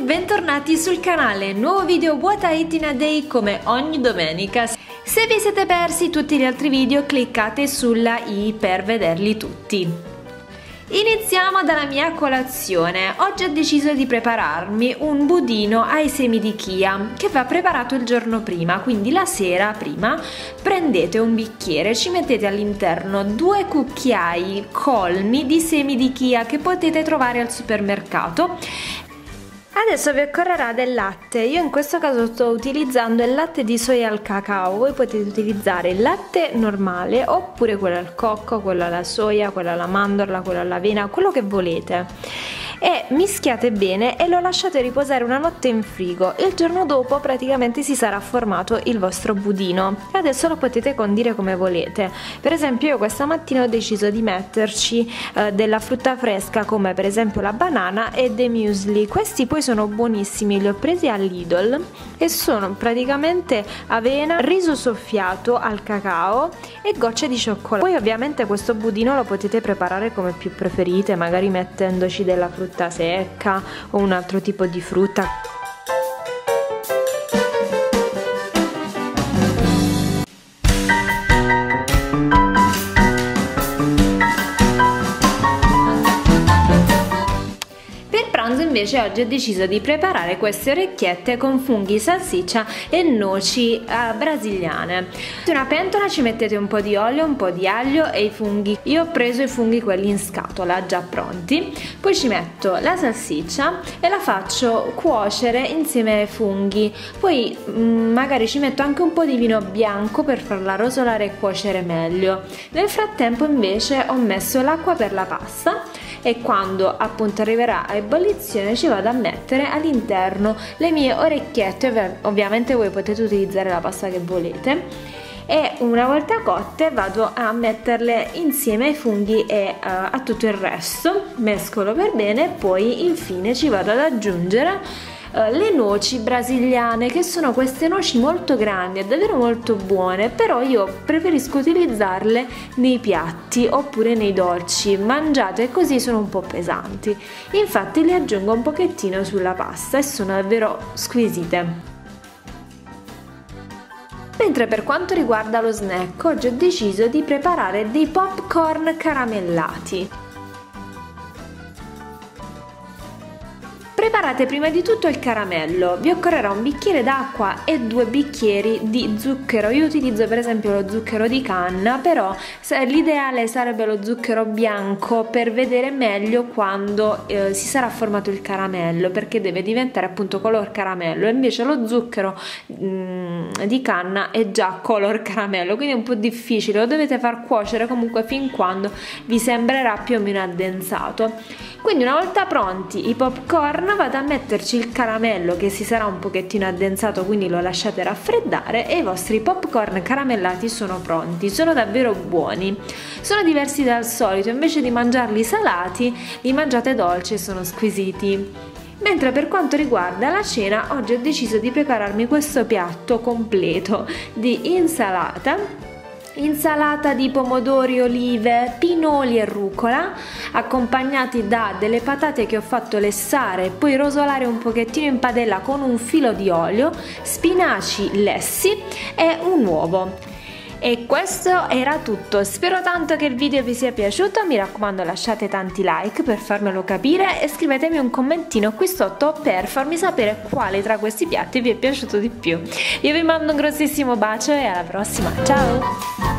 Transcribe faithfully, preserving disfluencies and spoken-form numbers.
Bentornati sul canale, nuovo video What I Eat in a Day come ogni domenica. Se vi siete persi tutti gli altri video cliccate sulla i per vederli tutti. Iniziamo dalla mia colazione. Oggi ho deciso di prepararmi un budino ai semi di chia che va preparato il giorno prima, quindi la sera prima prendete un bicchiere, ci mettete all'interno due cucchiai colmi di semi di chia che potete trovare al supermercato. Adesso vi occorrerà del latte, io in questo caso sto utilizzando il latte di soia al cacao, voi potete utilizzare il latte normale oppure quello al cocco, quello alla soia, quello alla mandorla, quello all'avena, quello che volete. E mischiate bene e lo lasciate riposare una notte in frigo, il giorno dopo praticamente si sarà formato il vostro budino e adesso lo potete condire come volete. Per esempio io questa mattina ho deciso di metterci eh, della frutta fresca come per esempio la banana e dei muesli, questi poi sono buonissimi, li ho presi all'Idol e sono praticamente avena, riso soffiato al cacao e gocce di cioccolato. Poi ovviamente questo budino lo potete preparare come più preferite, magari mettendoci della frutta secca o un altro tipo di frutta. Invece oggi ho deciso di preparare queste orecchiette con funghi, salsiccia e noci eh, brasiliane. In una pentola ci mettete un po' di olio, un po' di aglio e i funghi. Io ho preso i funghi quelli in scatola già pronti, poi ci metto la salsiccia e la faccio cuocere insieme ai funghi, poi mh, magari ci metto anche un po' di vino bianco per farla rosolare e cuocere meglio. Nel frattempo invece ho messo l'acqua per la pasta e quando appunto arriverà a ebollizione ci vado a mettere all'interno le mie orecchiette, ovviamente voi potete utilizzare la pasta che volete, e una volta cotte vado a metterle insieme ai funghi e a, a tutto il resto, mescolo per bene e poi infine ci vado ad aggiungere le noci brasiliane, che sono queste noci molto grandi e davvero molto buone, però io preferisco utilizzarle nei piatti oppure nei dolci, mangiate così sono un po' pesanti, infatti le aggiungo un pochettino sulla pasta e sono davvero squisite. Mentre per quanto riguarda lo snack, oggi ho deciso di preparare dei popcorn caramellati. Preparate prima di tutto il caramello, vi occorrerà un bicchiere d'acqua e due bicchieri di zucchero, io utilizzo per esempio lo zucchero di canna, però l'ideale sarebbe lo zucchero bianco per vedere meglio quando eh, si sarà formato il caramello, perché deve diventare appunto color caramello, invece lo zucchero mh, di canna è già color caramello, quindi è un po' difficile, lo dovete far cuocere comunque fin quando vi sembrerà più o meno addensato. Quindi una volta pronti i popcorn vado a metterci il caramello che si sarà un pochettino addensato, quindi lo lasciate raffreddare e i vostri popcorn caramellati sono pronti, sono davvero buoni, sono diversi dal solito, invece di mangiarli salati li mangiate dolci e sono squisiti. Mentre per quanto riguarda la cena, oggi ho deciso di prepararmi questo piatto completo di insalata insalata di pomodori, olive, pinoli e rucola, accompagnati da delle patate che ho fatto lessare e poi rosolare un pochettino in padella con un filo di olio, spinaci lessi e un uovo. E questo era tutto, spero tanto che il video vi sia piaciuto, mi raccomando lasciate tanti like per farmelo capire e scrivetemi un commentino qui sotto per farmi sapere quale tra questi piatti vi è piaciuto di più. Io vi mando un grossissimo bacio e alla prossima, ciao!